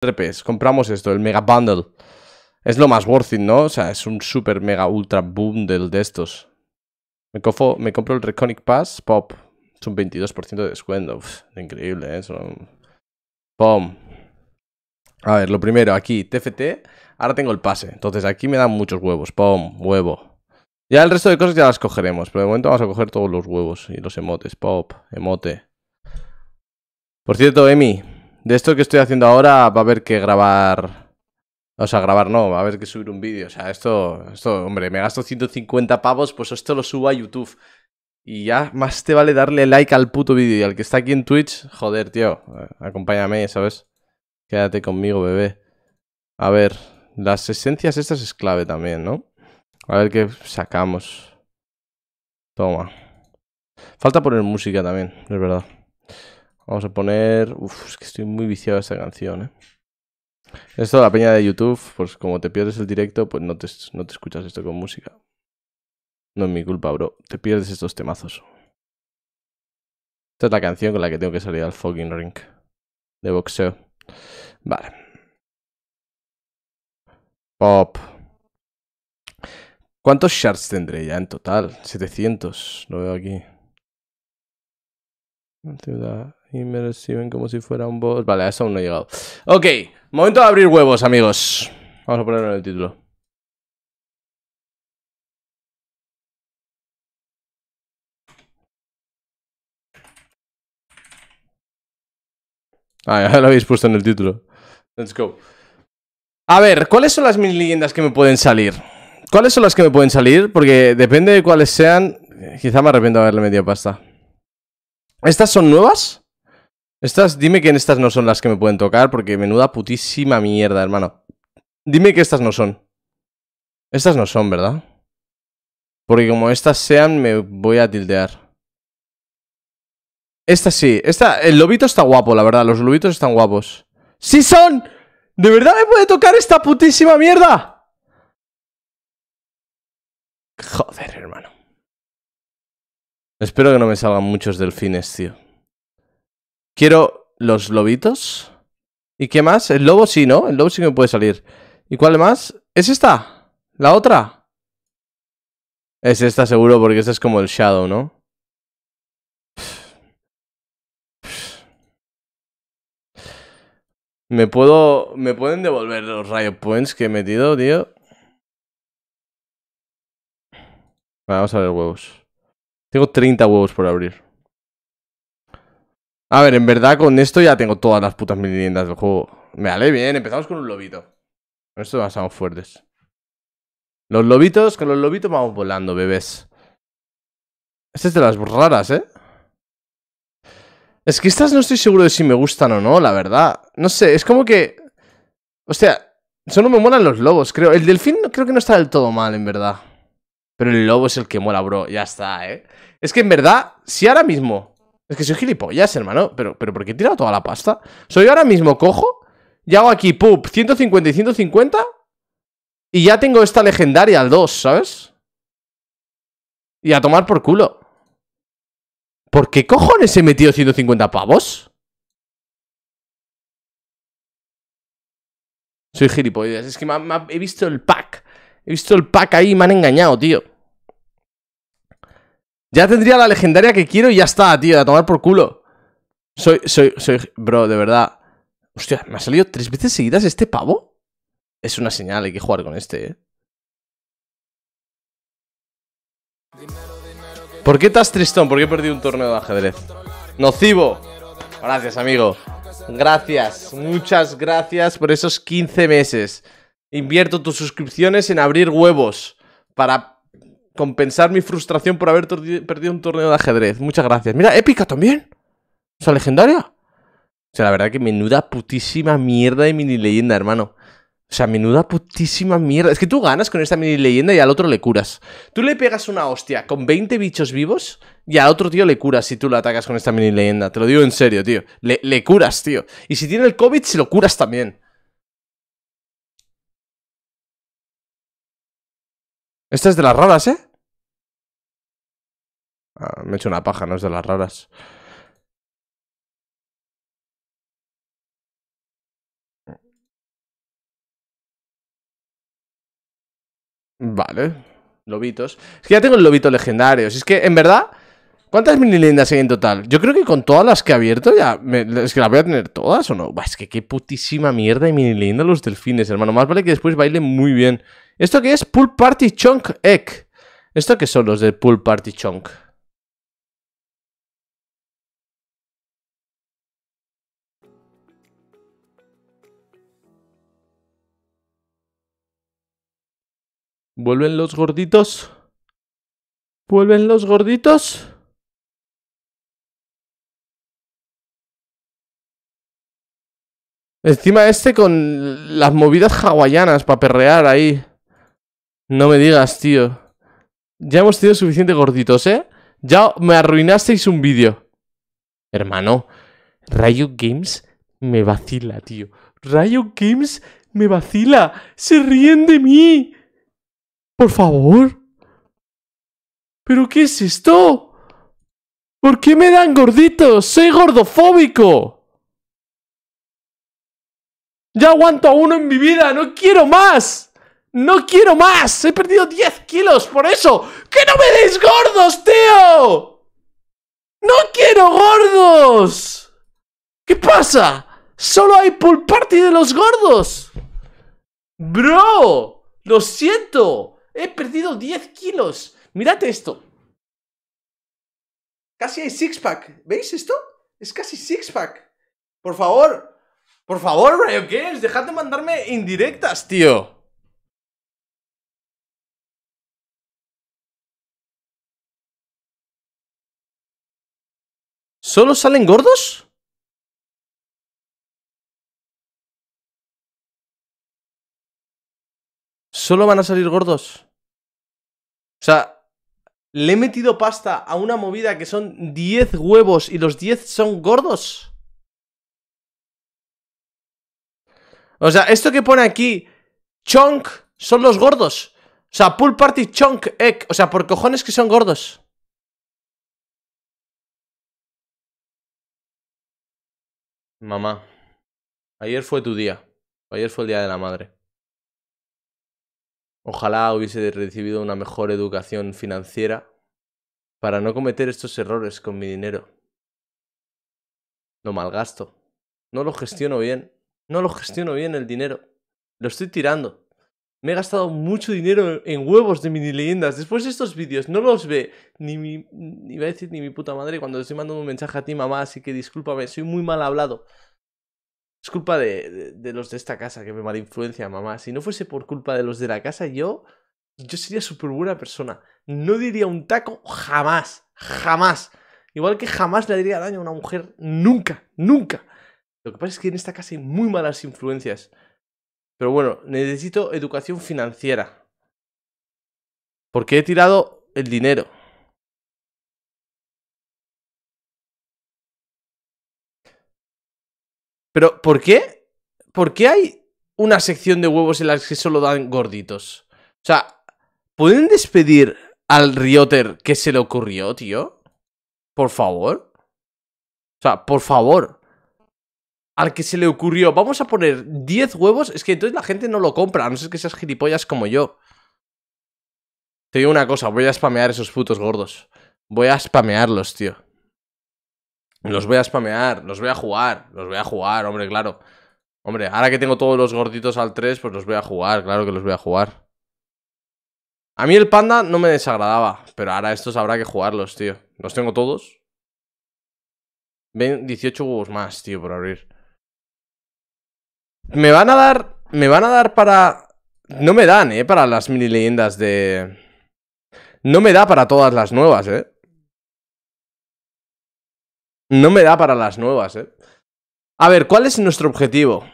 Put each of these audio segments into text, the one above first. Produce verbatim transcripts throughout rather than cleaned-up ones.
tres P S. Compramos esto, el Mega Bundle. Es lo más worth it, ¿no? O sea, es un super mega ultra bundle de estos. Me, cofo, me compro el Reconic Pass, pop. Es un veintidós por ciento de descuento. Uf, increíble, ¿eh? Eso. Pum. A ver, lo primero, aquí, T F T. Ahora tengo el pase. Entonces aquí me dan muchos huevos. Pum, huevo. Ya el resto de cosas ya las cogeremos. Pero de momento vamos a coger todos los huevos y los emotes. Pop, emote. Por cierto, Emi, de esto que estoy haciendo ahora va a haber que grabar... O sea, grabar no, va a haber que subir un vídeo. O sea, esto, esto, hombre, me gasto ciento cincuenta pavos, pues esto lo subo a YouTube. Y ya más te vale darle like al puto vídeo. Y al que está aquí en Twitch, joder, tío, acompáñame, ¿sabes? Quédate conmigo, bebé. A ver, las esencias estas es clave también, ¿no? A ver qué sacamos. Toma. Falta poner música también, es verdad. Vamos a poner... Uf, es que estoy muy viciado a esta canción, ¿eh? Esto de la peña de YouTube, pues como te pierdes el directo, pues no te, no te escuchas esto con música. No es mi culpa, bro. Te pierdes estos temazos. Esta es la canción con la que tengo que salir al fucking ring de boxeo. Vale. Pop. ¿Cuántos shards tendré ya en total? setecientos. Lo veo aquí. Ciudad. Y me reciben como si fuera un boss. Vale, a eso aún no he llegado. Ok, momento de abrir huevos, amigos. Vamos a ponerlo en el título. Ah, ya lo habéis puesto en el título. Let's go. A ver, ¿cuáles son las mil leyendas que me pueden salir? ¿Cuáles son las que me pueden salir? Porque depende de cuáles sean. Quizá me arrepiento de haberle metido pasta. ¿Estas son nuevas? Estas, dime que en estas no son las que me pueden tocar, porque menuda putísima mierda, hermano. Dime que estas no son. Estas no son, ¿verdad? Porque como estas sean, me voy a tildear. Esta sí, esta, el lobito está guapo, la verdad, los lobitos están guapos. ¡Sí son! ¡De verdad me puede tocar esta putísima mierda! Joder, hermano. Espero que no me salgan muchos delfines, tío. Quiero los lobitos. ¿Y qué más? El lobo sí, ¿no? El lobo sí que me puede salir. ¿Y cuál más? ¿Es esta? ¿La otra? Es esta seguro, porque esta es como el Shadow, ¿no? Me puedo... ¿Me pueden devolver los Riot Points que he metido, tío? Vamos a ver huevos. Tengo treinta huevos por abrir. A ver, en verdad con esto ya tengo todas las putas mil leyendas del juego. Me vale bien, empezamos con un lobito. Con esto pasamos fuertes. Los lobitos, con los lobitos vamos volando, bebés. Esta es de las raras, ¿eh? Es que estas no estoy seguro de si me gustan o no, la verdad. No sé, es como que... Hostia, solo me molan los lobos, creo. El delfín creo que no está del todo mal, en verdad. Pero el lobo es el que mola, bro. Ya está, ¿eh? Es que en verdad, si ahora mismo... Es que soy gilipollas, hermano. Pero, pero ¿por qué he tirado toda la pasta? Soy ahora mismo cojo y hago aquí, pup, ciento cincuenta y ciento cincuenta. Y ya tengo esta legendaria al dos, ¿sabes? Y a tomar por culo. ¿Por qué cojones he metido ciento cincuenta pavos? Soy gilipollas. Es que me ha, me ha, he visto el pack. He visto el pack ahí y me han engañado, tío. Ya tendría la legendaria que quiero y ya está, tío. A tomar por culo. Soy, soy, soy... Bro, de verdad. Hostia, ¿me ha salido tres veces seguidas este pavo? Es una señal, hay que jugar con este, ¿eh? ¿Por qué estás tristón? ¿Por qué he perdido un torneo de ajedrez? ¡Nocivo! Gracias, amigo. Gracias. Muchas gracias por esos quince meses. Invierto tus suscripciones en abrir huevos para... compensar mi frustración por haber perdido un torneo de ajedrez. Muchas gracias. Mira, épica también. O sea, legendaria. O sea, la verdad que menuda putísima mierda de mini leyenda, hermano. O sea, menuda putísima mierda. Es que tú ganas con esta mini leyenda y al otro le curas. Tú le pegas una hostia con veinte bichos vivos y al otro tío le curas si tú lo atacas con esta mini leyenda. Te lo digo en serio, tío. Le, le curas, tío. Y si tiene el COVID, se lo curas también. Esta es de las raras, ¿eh? Ah, me he hecho una paja, no es de las raras. Vale. Lobitos. Es que ya tengo el lobito legendario. Es que, en verdad, ¿cuántas mini leyendas hay en total? Yo creo que con todas las que he abierto ya... Me, es que las voy a tener todas, ¿o no? Bah, es que qué putísima mierda de mini leyenda los delfines, hermano. Más vale que después bailen muy bien. ¿Esto qué es? Pool Party Chunk Egg. ¿Esto qué son los de Pool Party Chunk? ¿Vuelven los gorditos? ¿Vuelven los gorditos? Encima este con las movidas hawaianas para perrear ahí. No me digas, tío. Ya hemos tenido suficiente gorditos, ¿eh? Ya me arruinasteis un vídeo. Hermano, Riot Games me vacila, tío. Riot Games me vacila. Se ríen de mí. Por favor. ¿Pero qué es esto? ¿Por qué me dan gorditos? ¡Soy gordofóbico! Ya aguanto a uno en mi vida. ¡No quiero más! ¡No quiero más! ¡He perdido diez kilos por eso! ¡Que no me deis gordos, tío! ¡No quiero gordos! ¿Qué pasa? ¡Solo hay pool party de los gordos! ¡Bro! ¡Lo siento! ¡He perdido diez kilos! ¡Mirad esto! Casi hay six pack. ¿Veis esto? Es casi six pack. Por favor. Por favor, Riot Games, dejad de mandarme indirectas, tío. ¿Solo salen gordos? ¿Solo van a salir gordos? O sea, ¿le he metido pasta a una movida que son diez huevos y los diez son gordos? O sea, esto que pone aquí, chunk, son los gordos. O sea, pool party chunk egg. O sea, por cojones que son gordos. Mamá, ayer fue tu día. Ayer fue el día de la madre. Ojalá hubiese recibido una mejor educación financiera para no cometer estos errores con mi dinero. Lo malgasto. No lo gestiono bien. No lo gestiono bien el dinero. Lo estoy tirando. Me he gastado mucho dinero en huevos de mini leyendas. Después de estos vídeos no los ve ni mi, ni va a decir ni mi puta madre cuando te estoy mandando un mensaje a ti, mamá. Así que discúlpame, soy muy mal hablado. Es culpa de, de, de los de esta casa que me malinfluencia, mamá. Si no fuese por culpa de los de la casa, yo, yo sería súper buena persona. No diría un taco jamás, jamás. Igual que jamás le diría daño a una mujer, nunca, nunca. Lo que pasa es que en esta casa hay muy malas influencias. Pero bueno, necesito educación financiera. Porque he tirado el dinero. Pero, ¿por qué? ¿Por qué hay una sección de huevos en las que solo dan gorditos? O sea, ¿pueden despedir al Rioter que se le ocurrió, tío? Por favor. O sea, por favor. Al que se le ocurrió, vamos a poner diez huevos. Es que entonces la gente no lo compra, a no ser que seas gilipollas como yo. Te digo una cosa, voy a spamear esos putos gordos. Voy a spamearlos, tío. Los voy a spamear, los voy a jugar. Los voy a jugar, hombre, claro. Hombre, ahora que tengo todos los gorditos al tres, pues los voy a jugar, claro que los voy a jugar. A mí el panda no me desagradaba, pero ahora estos habrá que jugarlos, tío. Los tengo todos. Ven, dieciocho huevos más, tío, por abrir. Me van a dar... Me van a dar para... No me dan, eh, para las mini leyendas de... No me da para todas las nuevas, eh. No me da para las nuevas, eh. A ver, ¿cuál es nuestro objetivo?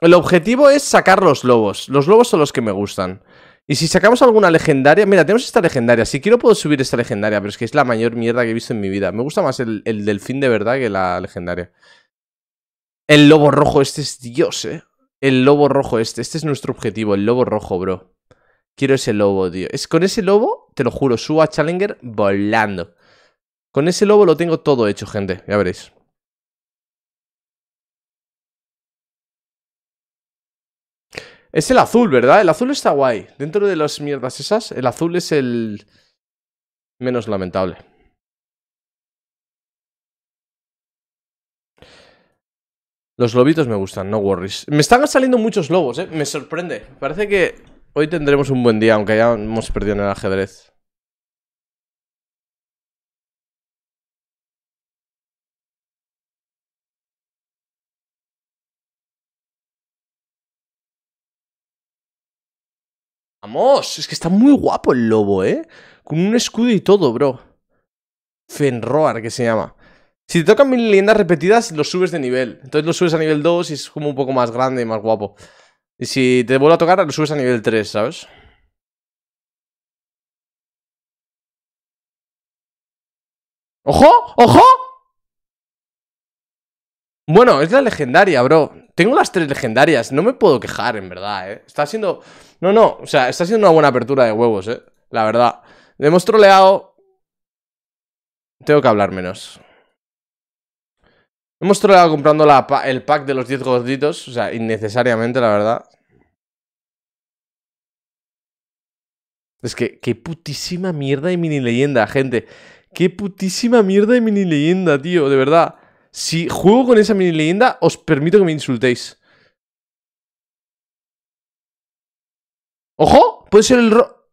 El objetivo es sacar los lobos. Los lobos son los que me gustan. Y si sacamos alguna legendaria... Mira, tenemos esta legendaria. Si quiero puedo subir esta legendaria, pero es que es la mayor mierda que he visto en mi vida. Me gusta más el, el delfín de verdad que la legendaria. El lobo rojo, este es Dios, eh. El lobo rojo este, este es nuestro objetivo. El lobo rojo, bro. Quiero ese lobo, tío. Es, con ese lobo, te lo juro, subo a Challenger volando. Con ese lobo lo tengo todo hecho, gente. Ya veréis. Es el azul, ¿verdad? El azul está guay. Dentro de las mierdas esas, el azul es el menos lamentable. Los lobitos me gustan, no worries. Me están saliendo muchos lobos, ¿eh? Me sorprende. Parece que hoy tendremos un buen día, aunque ya hemos perdido en el ajedrez. ¡Vamos! Es que está muy guapo el lobo, ¿eh? Con un escudo y todo, bro. Fenroar, que se llama. Si te tocan mil leyendas repetidas, los subes de nivel. Entonces los subes a nivel dos y es como un poco más grande y más guapo. Y si te vuelve a tocar, los subes a nivel tres, ¿sabes? ¡Ojo! ¡Ojo! Bueno, es la legendaria, bro. Tengo las tres legendarias. No me puedo quejar, en verdad, ¿eh? Está siendo... No, no. O sea, está siendo una buena apertura de huevos, ¿eh? La verdad. Le hemos troleado... Tengo que hablar menos. Hemos troleado comprando la pa el pack de los diez gorditos. O sea, innecesariamente, la verdad. Es que, qué putísima mierda de mini leyenda, gente. Qué putísima mierda de mini leyenda, tío. De verdad. Si juego con esa mini leyenda, os permito que me insultéis. ¡Ojo! Puede ser el ro...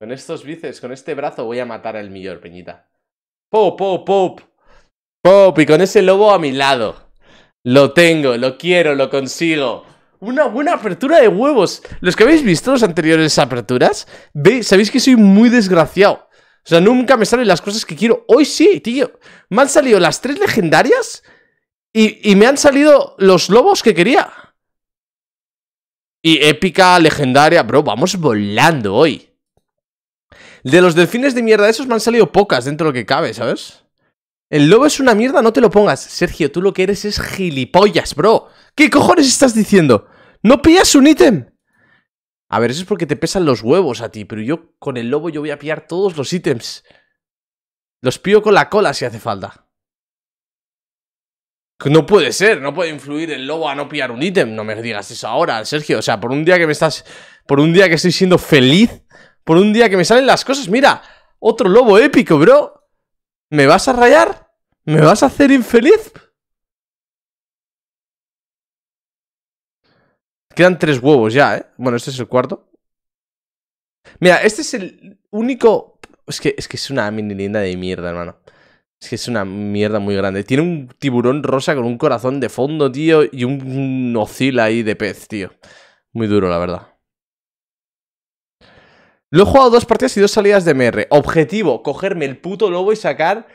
Con estos bíceps, con este brazo voy a matar al millor, peñita. Pop, pop, pop. Pop, y con ese lobo a mi lado. Lo tengo, lo quiero, lo consigo. Una buena apertura de huevos. Los que habéis visto las anteriores aperturas, ¿veis? Sabéis que soy muy desgraciado. O sea, nunca me salen las cosas que quiero. Hoy sí, tío. Me han salido las tres legendarias y, y me han salido los lobos que quería. Y épica, legendaria, bro, vamos volando hoy. De los delfines de mierda esos me han salido pocas dentro de lo que cabe, ¿sabes? El lobo es una mierda, no te lo pongas. Sergio, tú lo que eres es gilipollas, bro. ¿Qué cojones estás diciendo? ¡No pillas un ítem! A ver, eso es porque te pesan los huevos a ti, pero yo con el lobo yo voy a pillar todos los ítems. Los pillo con la cola si hace falta. No puede ser, no puede influir el lobo a no pillar un ítem. No me digas eso ahora, Sergio. O sea, por un día que me estás... Por un día que estoy siendo feliz... Por un día que me salen las cosas, mira, otro lobo épico, bro. ¿Me vas a rayar? ¿Me vas a hacer infeliz? Quedan tres huevos ya, ¿eh? Bueno, este es el cuarto. Mira, este es el único... Es que es, que es una mini leyenda de mierda, hermano. Es que es una mierda muy grande. Tiene un tiburón rosa con un corazón de fondo, tío. Y un, un oscila ahí de pez, tío. Muy duro, la verdad. Lo he jugado dos partidas y dos salidas de M R. Objetivo, cogerme el puto lobo y sacar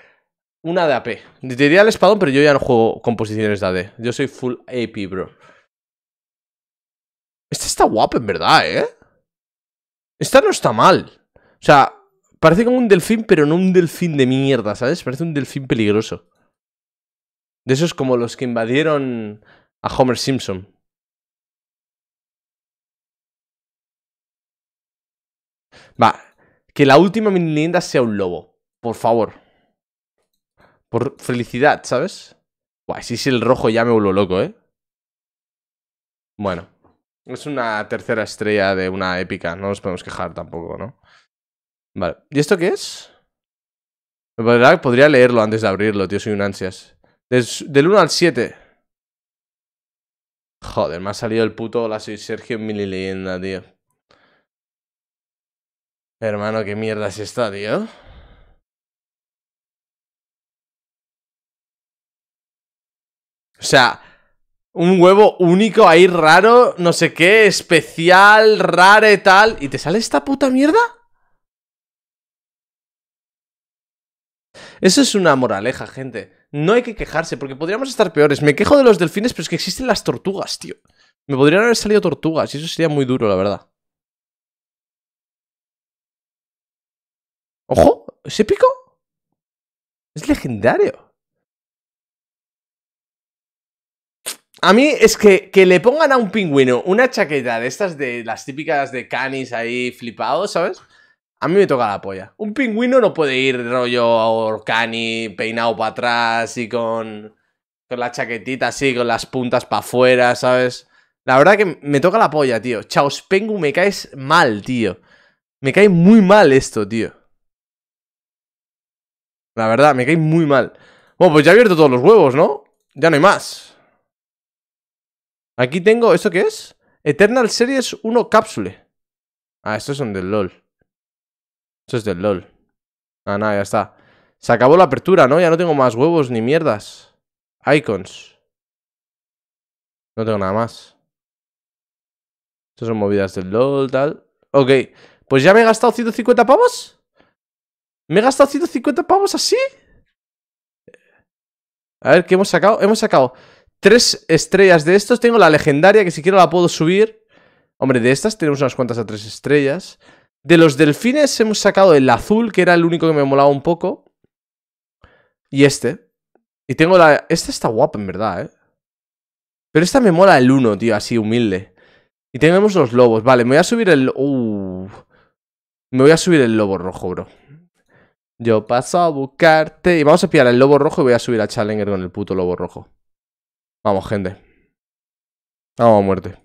una de A P. Te diría el espadón, pero yo ya no juego con posiciones de A D. Yo soy full A P, bro. Esta está guapa, en verdad, ¿eh? Esta no está mal. O sea, parece como un delfín, pero no un delfín de mierda, ¿sabes? Parece un delfín peligroso. De esos como los que invadieron a Homer Simpson. Va, que la última mini leyenda sea un lobo, por favor. Por felicidad, ¿sabes? Buah, si es el rojo ya me vuelvo loco, ¿eh? Bueno, es una tercera estrella de una épica, no nos podemos quejar tampoco, ¿no? Vale, ¿y esto qué es? Podría, podría leerlo antes de abrirlo, tío, soy un ansias. Des, del uno al siete. Joder, me ha salido el puto hola soy Sergio en mini leyenda, tío. Hermano, qué mierda es esta, tío. O sea, un huevo único ahí raro, no sé qué, especial, rare, tal. ¿Y te sale esta puta mierda? Eso es una moraleja, gente. No hay que quejarse, porque podríamos estar peores. Me quejo de los delfines, pero es que existen las tortugas, tío. Me podrían haber salido tortugas y eso sería muy duro, la verdad. ¡Ojo! ¿Es épico? Es legendario. A mí es que, que le pongan a un pingüino una chaqueta de estas de las típicas de canis ahí flipados, ¿sabes? A mí me toca la polla. Un pingüino no puede ir rollo cani, peinado para atrás y con Con la chaquetita así, con las puntas para afuera, ¿sabes? La verdad que me toca la polla, tío. Chaos Pengu, me caes mal, tío. Me cae muy mal esto, tío. La verdad, me cae muy mal. Bueno, pues ya he abierto todos los huevos, ¿no? Ya no hay más. Aquí tengo... ¿Esto qué es? Eternal Series uno cápsule. Ah, estos son del LOL. Esto es del LOL. Ah, nada, ya está. Se acabó la apertura, ¿no? Ya no tengo más huevos ni mierdas. Icons. No tengo nada más. Estas son movidas del LOL, tal. Ok, pues ya me he gastado ciento cincuenta pavos. ¿Me he gastado ciento cincuenta pavos así? A ver, ¿qué hemos sacado? Hemos sacado tres estrellas de estos. Tengo la legendaria, que si quiero la puedo subir. Hombre, de estas tenemos unas cuantas a tres estrellas. De los delfines hemos sacado el azul, que era el único que me molaba un poco. Y este. Y tengo la... Esta está guapa, en verdad, ¿eh? Pero esta me mola el uno, tío, así, humilde. Y tenemos los lobos. Vale, me voy a subir el... Uh. Me voy a subir el lobo rojo, bro. Yo paso a buscarte. Y vamos a pillar el lobo rojo y voy a subir a Challenger con el puto lobo rojo. Vamos, gente. Vamos a muerte.